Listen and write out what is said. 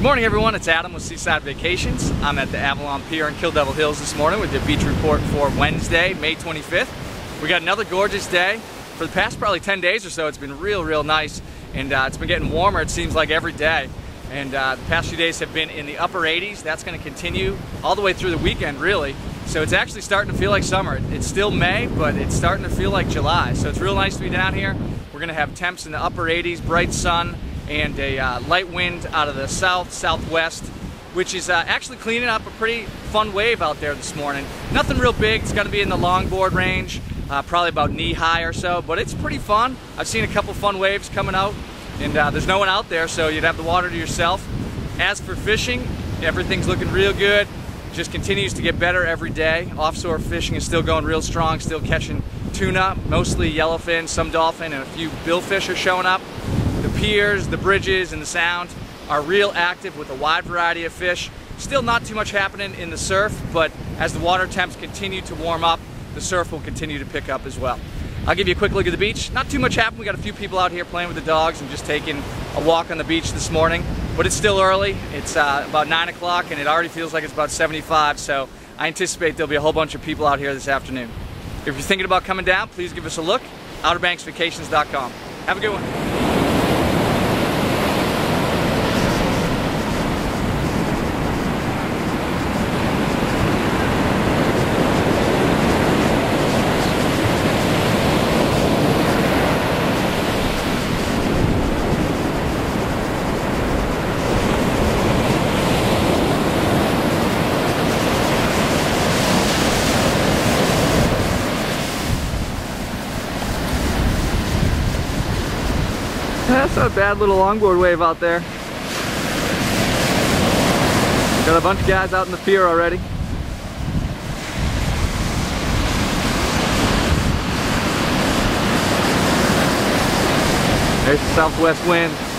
Good morning, everyone. It's Adam with Seaside Vacations. I'm at the Avalon Pier in Kill Devil Hills this morning with the beach report for Wednesday, May 25th. We got another gorgeous day. For the past probably 10 days or so, it's been real nice, and it's been getting warmer, it seems like, every day. And the past few days have been in the upper 80s. That's going to continue all the way through the weekend, really. So it's actually starting to feel like summer. It's still May, but it's starting to feel like July. So it's real nice to be down here. We're going to have temps in the upper 80s, bright sun, and a light wind out of the southwest, which is actually cleaning up a pretty fun wave out there this morning. Nothing real big. It's going to be in the longboard range, probably about knee-high or so, but it's pretty fun. I've seen a couple fun waves coming out, and there's no one out there, so you'd have the water to yourself. As for fishing, everything's looking real good. Just continues to get better every day. Offshore fishing is still going real strong, still catching tuna, mostly yellowfin, some dolphin, and a few billfish are showing up. The piers, the bridges, and the sound are real active with a wide variety of fish. Still not too much happening in the surf, but as the water temps continue to warm up, the surf will continue to pick up as well. I'll give you a quick look at the beach. Not too much happened. We got a few people out here playing with the dogs and just taking a walk on the beach this morning, but it's still early. It's about 9 o'clock, and it already feels like it's about 75, so I anticipate there'll be a whole bunch of people out here this afternoon. If you're thinking about coming down, please give us a look. OuterBanksVacations.com. Have a good one. That's a bad little longboard wave out there. Got a bunch of guys out in the pier already. There's the southwest wind.